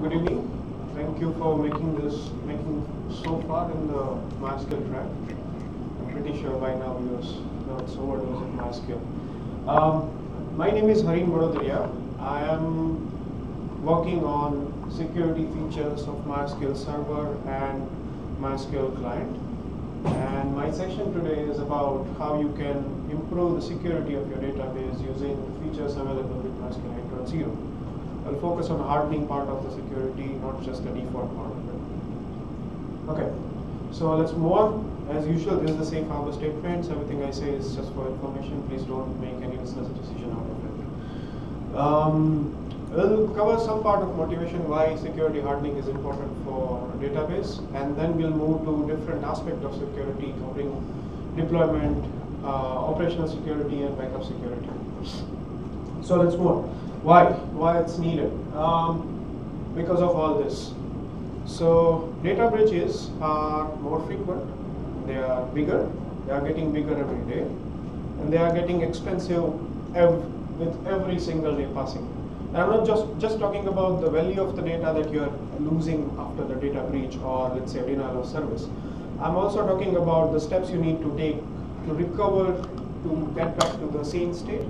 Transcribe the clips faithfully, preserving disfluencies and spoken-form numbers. Good evening. Thank you for making this making so far in the MySQL track. I'm pretty sure by now you are so advanced in MySQL. Um, my name is Harin Vadodaria. I am working on security features of MySQL server and MySQL client. And my section today is about how you can improve the security of your database using features available with MySQL eight point oh. I'll focus on the hardening part of the security, not just the default part of it. Okay, so let's move on. As usual, this is the safe harbor statements. Everything I say is just for information. Please don't make any business decision out of it. Um, we'll cover some part of motivation why security hardening is important for database, and then we'll move to different aspects of security covering deployment, uh, operational security, and backup security. So let's move on. Why? Why it's needed? Um, because of all this. So data breaches are more frequent, they are bigger, they are getting bigger every day, and they are getting expensive ev with every single day passing. And I'm not just, just talking about the value of the data that you're losing after the data breach or let's say denial of service. I'm also talking about the steps you need to take to recover, to get back to the sane state.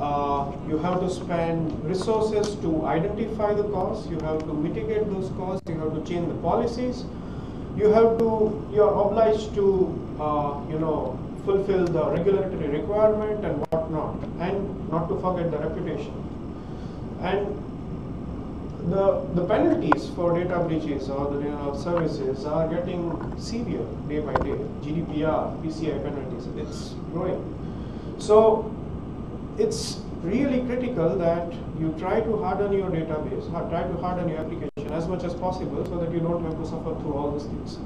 Uh, you have to spend resources to identify the cause, you have to mitigate those causes, you have to change the policies, you have to, you are obliged to, uh, you know, fulfill the regulatory requirement and whatnot, and not to forget the reputation. And the, the penalties for data breaches or the denial of services are getting severe day by day. G D P R, P C I penalties, it's growing. So it's really critical that you try to harden your database, try to harden your application as much as possible so that you don't have to suffer through all these things.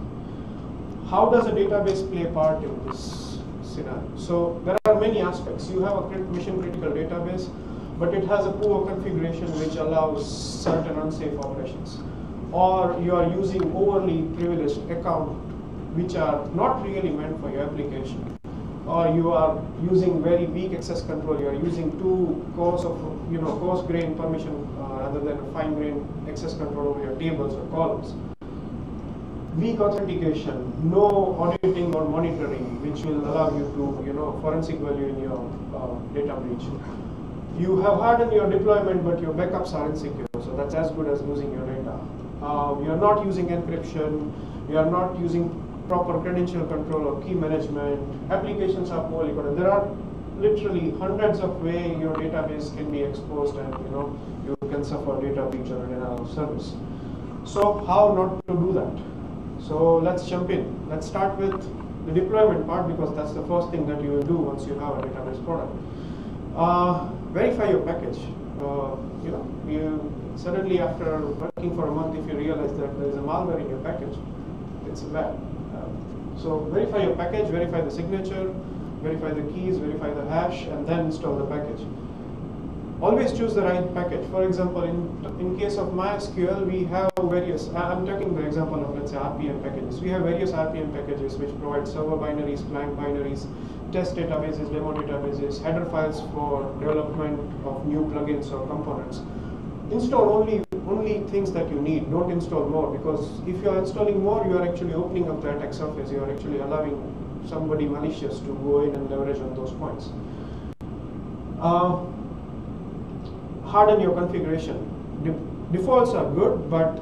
How does a database play a part in this scenario? So there are many aspects. You have a mission critical database, but it has a poor configuration which allows certain unsafe operations. Or you are using overly privileged accounts which are not really meant for your application. Or you are using very weak access control. You are using too coarse of you know coarse grain permission uh, rather than fine grain access control over your tables or columns. Weak authentication, no auditing or monitoring, which will allow you to you know forensic value in your uh, data breach. You have hardened your deployment, but your backups are insecure. So that's as good as losing your data. Uh, you are not using encryption. You are not using proper credential control or key management, applications are poorly coded. There are literally hundreds of ways your database can be exposed and you know you can suffer data breach or denial of service. So how not to do that? So let's jump in. Let's start with the deployment part because that's the first thing that you will do once you have a database product. Uh, verify your package. Uh, you know, you suddenly after working for a month, if you realize that there is a malware in your package, it's bad. So verify your package, verify the signature, verify the keys, verify the hash, and then install the package. Always choose the right package. For example, in, in case of MySQL, we have various, I'm taking the example of let's say R P M packages. We have various R P M packages which provide server binaries, client binaries, test databases, demo databases, header files for development of new plugins or components. Install only only things that you need, don't install more, because if you are installing more, you are actually opening up the attack surface, you are actually allowing somebody malicious to go in and leverage on those points. Uh, harden your configuration. De- defaults are good, but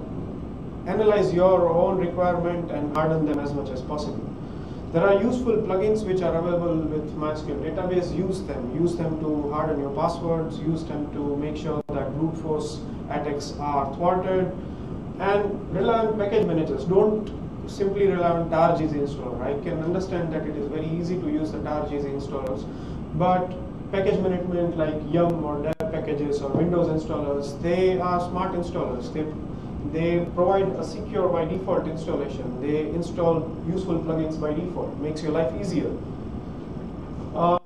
analyze your own requirement and harden them as much as possible. There are useful plugins which are available with MySQL database. Use them. Use them to harden your passwords. Use them to make sure that brute force attacks are thwarted. And rely on package managers. Don't simply rely on tar G Z installer. I can understand that it is very easy to use the tar G Z installers, but package management like yum or dev packages or Windows installers, they are smart installers. They They provide a secure by default installation. They install useful plugins by default. Makes your life easier. Uh,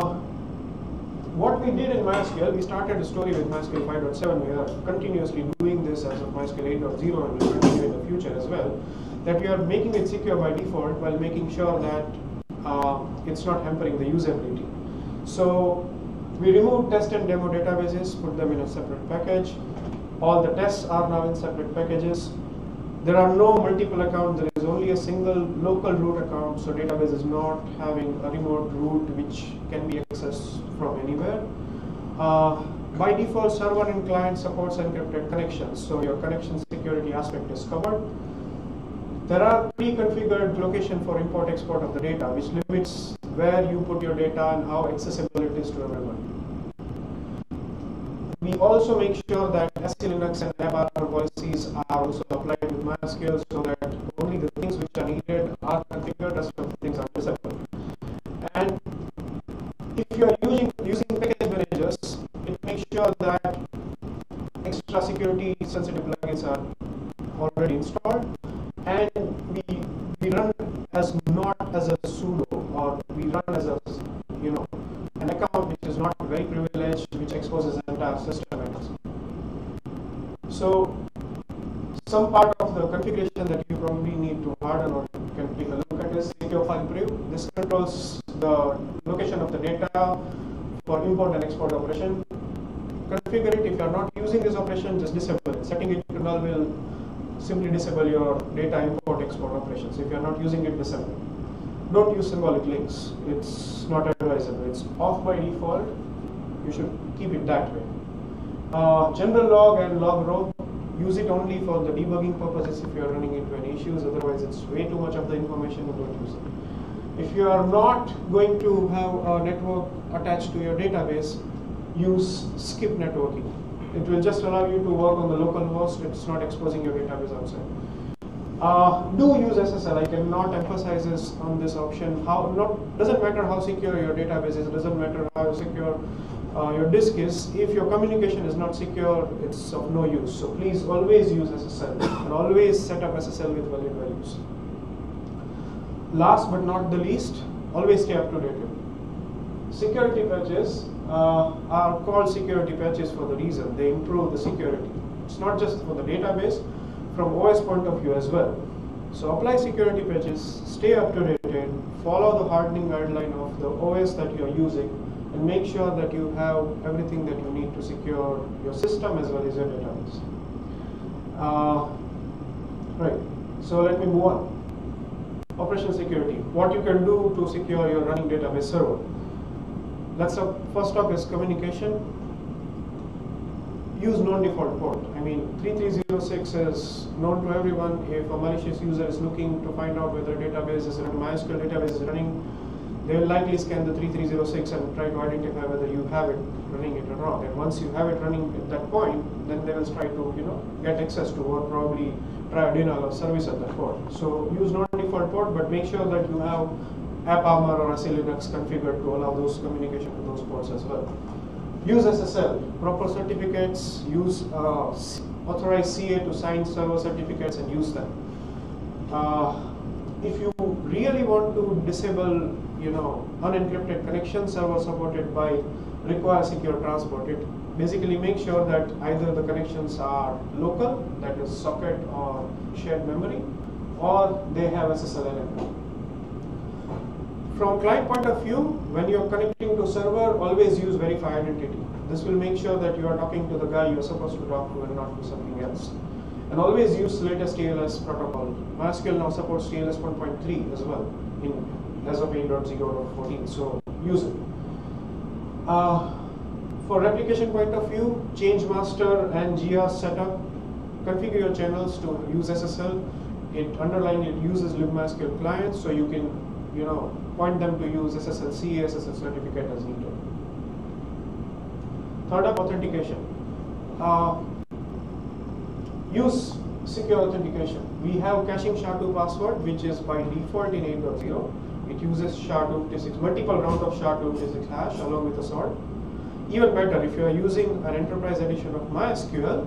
what we did in MySQL, we started a story with MySQL five point seven. We are continuously doing this as of MySQL eight point oh, and we will continue in the future as well. That we are making it secure by default while making sure that uh, it's not hampering the usability. So we removed test and demo databases, put them in a separate package. All the tests are now in separate packages. There are no multiple accounts. There is only a single local root account, so database is not having a remote root which can be accessed from anywhere. Uh, by default, server and client supports encrypted connections, so your connection security aspect is covered. There are pre-configured location for import-export of the data, which limits where you put your data and how accessible it is to everyone. We also make sure that SELinux and AppArmor policies are also applied with MySQL, so that only the things which are needed are configured as well as things are disabled. And if you are using, using package managers, it makes sure that extra security sensitive plugins are already installed, and we, we run as not as a sudo, or we run as a, you know, an account which is not very privileged, which exposes the entire system. So some part of the configuration that you probably need to harden or you can take a look at is secure file preview. This controls the location of the data for import and export operation. Configure it. If you are not using this operation, just disable it. Setting it to null will simply disable your data import export operations. If you are not using it, disable it. Don't use symbolic links. It's not advisable. It's off by default. You should keep it that way. Uh, general log and log row. Use it only for the debugging purposes if you are running into any issues, otherwise it's way too much of the information, you don't use it. If you are not going to have a network attached to your database, use skip networking. It will just allow you to work on the local host, it's not exposing your database outside. Uh, do use S S L, I cannot emphasize this on this option. How not doesn't matter how secure your database is, doesn't matter how secure Uh, your disk is, if your communication is not secure, it's of no use. So please always use S S L and always set up S S L with valid values. Last but not the least, always stay up to date. Security patches uh, are called security patches for the reason. They improve the security. It's not just for the database, from O S point of view as well. So apply security patches, stay up to date, and follow the hardening guideline of the O S that you are using, and make sure that you have everything that you need to secure your system as well as your database. Uh, right, so let me move on. Operational security, what you can do to secure your running database server. Let's talk, first talk is communication. Use non-default port. I mean, three three zero six is known to everyone. If a malicious user is looking to find out whether a database is running, MySQL database is running, they will likely scan the three three zero six and try to identify whether you have it running it or not. And once you have it running at that point, then they will try to, you know, get access to or probably try a denial of service at that port. So use non-default port, but make sure that you have AppArmor or SELinux configured to allow those communication to those ports as well. Use S S L, proper certificates, use uh, authorized C A to sign server certificates and use them. Uh, if you really want to disable, you know, unencrypted connection server supported by require secure transport, it basically makes sure that either the connections are local, that is socket or shared memory, or they have S S L element. From client point of view, when you are connecting to server, always use verify identity. This will make sure that you are talking to the guy you are supposed to talk to and not to something else. And always use latest T L S protocol. MySQL now supports T L S one point three as well in as of eight point zero point fourteen, so use it. Uh, for replication point of view, change master and G R setup, configure your channels to use S S L. It underlined it uses libmysql clients, so you can, you know, point them to use S S L C A, S S L certificate as needed. Third up, authentication. Uh, use secure authentication. We have caching S H A two password, which is by default in eight point zero. It uses S H A two fifty-six, multiple rounds of S H A two fifty-six hash along with a sort. Even better, if you are using an enterprise edition of MySQL,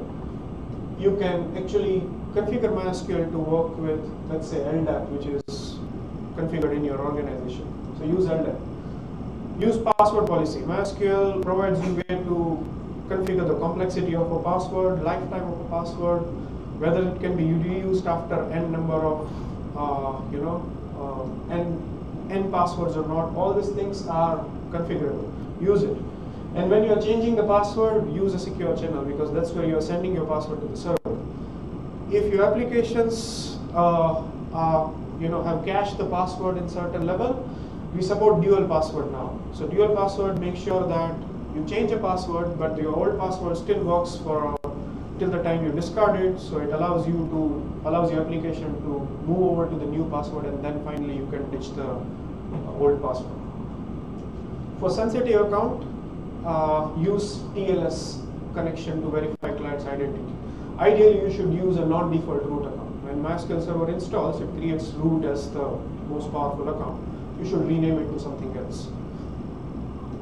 you can actually configure MySQL to work with, let's say, L D A P, which is configured in your organization. So use L D A P. Use password policy. MySQL provides you a way to configure the complexity of a password, lifetime of a password, whether it can be reused after n number of, uh, you know, uh, n. N passwords or not, all these things are configurable. Use it. And when you're changing the password, use a secure channel, because that's where you're sending your password to the server. If your applications uh, are, you know, have cached the password in certain level, we support dual password now. So dual password makes sure that you change a password, but your old password still works for uh, till the time you discard it. So it allows you to allows your application to move over to the new password, and then finally you can ditch the uh, old password. For sensitive account, uh, use T L S connection to verify client's identity. Ideally, you should use a non-default root account. When MySQL Server installs, it creates root as the most powerful account. You should rename it to something else.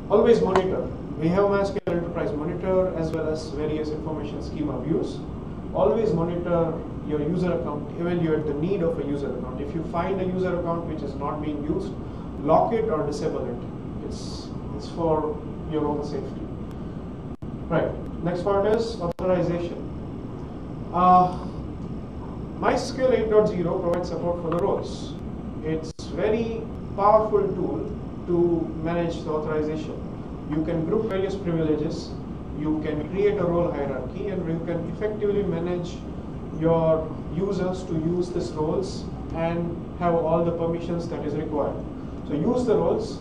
Always monitor. We have MySQL Enterprise Monitor as well as various information schema views. Always monitor your user account, evaluate the need of a user account. If you find a user account which is not being used, lock it or disable it. It's, it's for your own safety. Right, next part is authorization. Uh, MySQL eight point zero provides support for the roles. It's very powerful tool to manage the authorization. You can group various privileges, you can create a role hierarchy, and you can effectively manage your users to use these roles and have all the permissions that is required. So use the roles.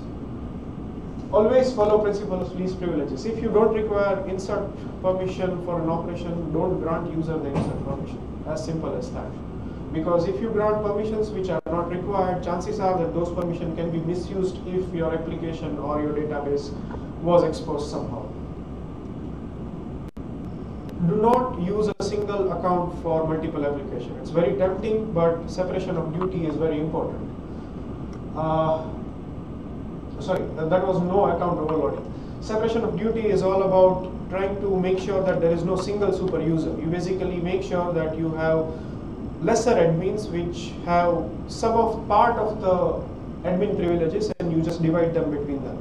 Always follow principle of least privileges. If you don't require insert permission for an operation, don't grant user the insert permission. As simple as that. Because if you grant permissions which are not required, chances are that those permissions can be misused if your application or your database was exposed somehow. Do not use a single account for multiple applications. It's very tempting, but separation of duty is very important. Uh, sorry, that was no account overloading. Separation of duty is all about trying to make sure that there is no single super user. You basically make sure that you have lesser admins which have some of part of the admin privileges, and you just divide them between them.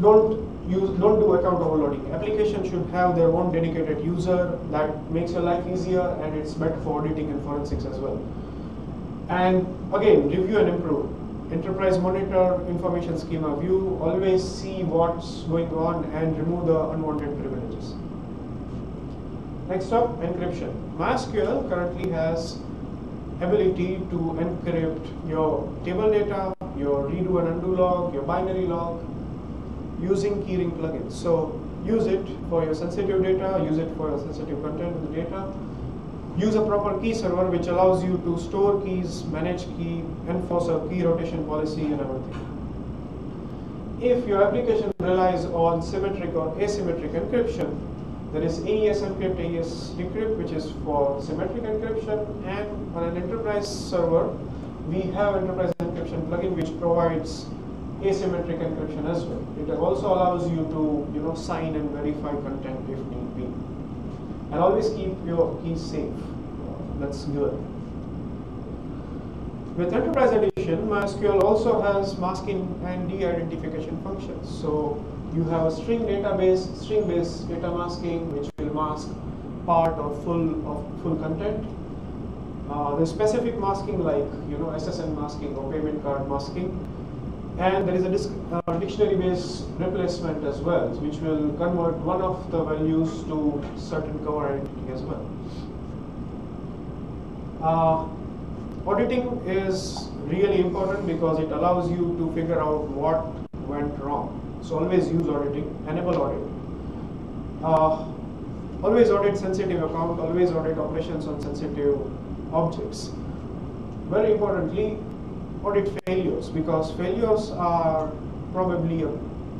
Don't use, don't do account overloading. Application should have their own dedicated user. That makes your life easier, and it's better for auditing and forensics as well. And again, review and improve. Enterprise monitor, information schema view. Always see what's going on and remove the unwanted privileges. Next up, encryption. MySQL currently has ability to encrypt your table data, your redo and undo log, your binary log, using keyring plugins. So use it for your sensitive data, use it for your sensitive content of the data. Use a proper key server which allows you to store keys, manage key, enforce a key rotation policy, and everything. If your application relies on symmetric or asymmetric encryption, there is A E S encrypt, A E S decrypt, which is for symmetric encryption, and on an enterprise server, we have enterprise encryption plugin which provides asymmetric encryption as well. It also allows you to, you know, sign and verify content if need be, and always keep your keys safe. That's good. With Enterprise Edition, MySQL also has masking and de-identification functions. So you have a string database, string-based data masking, which will mask part or full of full content. Uh, there's specific masking like, you know, S S N masking or payment card masking, and there is a uh, dictionary-based replacement as well, which will convert one of the values to certain cover identity as well. Uh, auditing is really important because it allows you to figure out what went wrong. So always use auditing, enable audit. Uh, always audit sensitive account, always audit operations on sensitive objects. Very importantly, audit failures, because failures are probably a,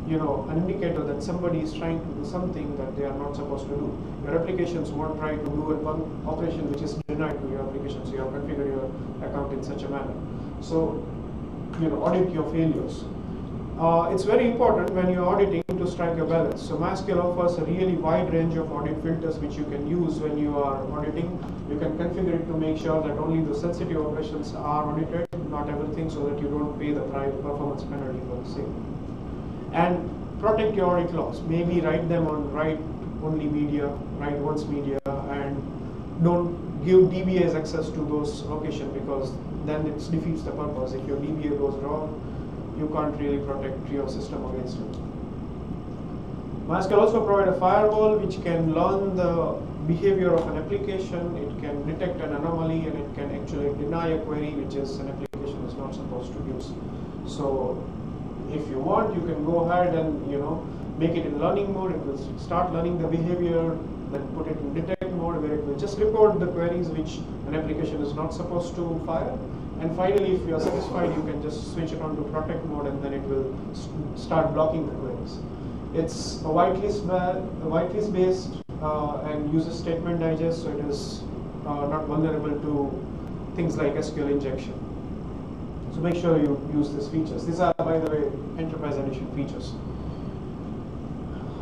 you know, an indicator that somebody is trying to do something that they are not supposed to do. Your applications won't try to do an operation which is denied to your application, so you have configured your account in such a manner. So, you know, audit your failures. Uh, it's very important when you're auditing to strike a balance. So MySQL offers a really wide range of audit filters which you can use when you are auditing. You can configure it to make sure that only the sensitive operations are audited, not everything, so that you don't pay the performance penalty for the same. And protect your audit logs. Maybe write them on write-only media, write-once media, and don't give D B As access to those locations, because then it defeats the purpose. If your D B A goes wrong, you can't really protect your system against it. MySQL also provides a firewall which can learn the behavior of an application. It can detect an anomaly and it can actually deny a query which is an application is not supposed to use. So if you want, you can go ahead and you know make it in learning mode. It will start learning the behavior, then put it in detect mode where it will just report the queries which an application is not supposed to fire. And finally, if you are satisfied, you can just switch it on to protect mode and then it will start blocking the queries. It's a whitelist, a whitelist based uh, and uses statement digest, so it is uh, not vulnerable to things like S Q L injection. So make sure you use these features. These are, by the way, enterprise edition features.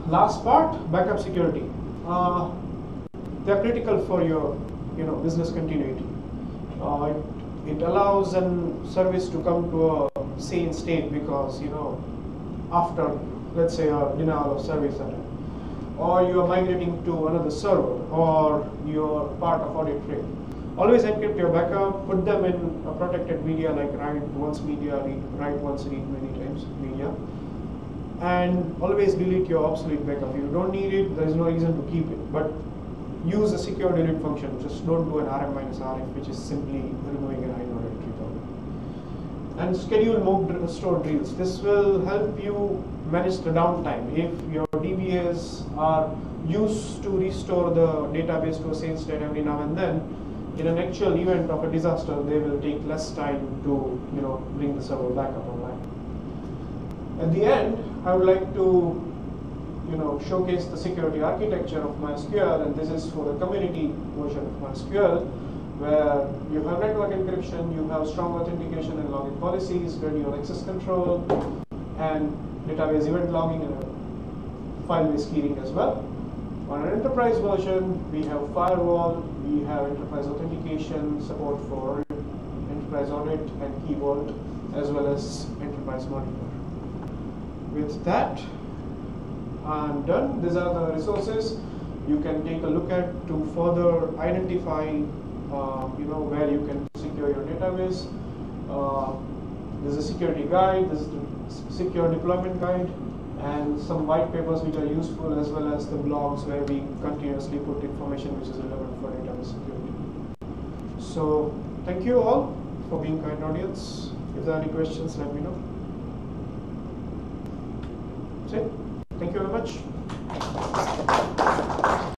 Last part, backup security. Uh, they are critical for your, you know, business continuity. Uh, it, it allows an service to come to a sane state because you know after, let's say, a denial of service attack, or you are migrating to another server, or you are part of audit trail. Always encrypt your backup, put them in a protected media like write once media, read, write once, read many times media, and always delete your obsolete backup. You don't need it, there is no reason to keep it, but use a secure delete function. Just don't do an R M minus R F, which is simply removing an I O directory topic. And schedule mock restore drills. This will help you manage the downtime. If your D B As are used to restore the database to a sane state every now and then, in an actual event of a disaster, they will take less time to you know bring the server back up online. At the end, I would like to you know showcase the security architecture of MySQL, and this is for the community version of MySQL, where you have network encryption, you have strong authentication and login policies, gradual access control, and database event logging and file-based keying as well. On an enterprise version, we have firewall, we have enterprise authentication, support for enterprise audit and key vault, as well as enterprise monitor. With that, I'm done. These are the resources you can take a look at to further identify, uh, you know, where you can secure your database. Uh, there's a security guide, there's the secure deployment guide, and some white papers which are useful, as well as the blogs where we continuously put information which is relevant for database security. So thank you all for being kind audience. If there are any questions, let me know. That's it. Thank you very much.